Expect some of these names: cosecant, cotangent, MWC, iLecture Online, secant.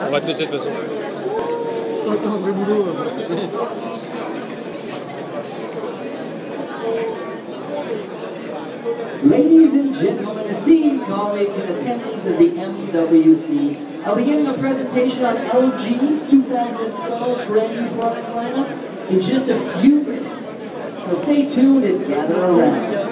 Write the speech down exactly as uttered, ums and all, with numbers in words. On va te laisser de toute façon. T'as un vrai boulot. Ladies and gentlemen, esteemed colleagues and attendees of the M W C, I'll begin a presentation on L G's two thousand twelve brand new product lineup in just a few minutes. So stay tuned and gather around.